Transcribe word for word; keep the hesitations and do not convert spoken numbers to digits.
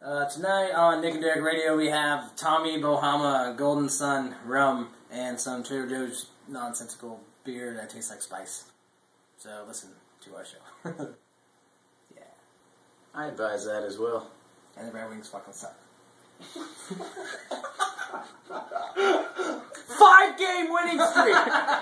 Uh, tonight on Nick and Derek Radio, we have Tommy Bahama, Golden Sun, rum, and some Trader Joe's nonsensical beer that tastes like spice. So listen to our show. Yeah. I advise that as well. And the Red Wings fucking suck. Five game winning streak!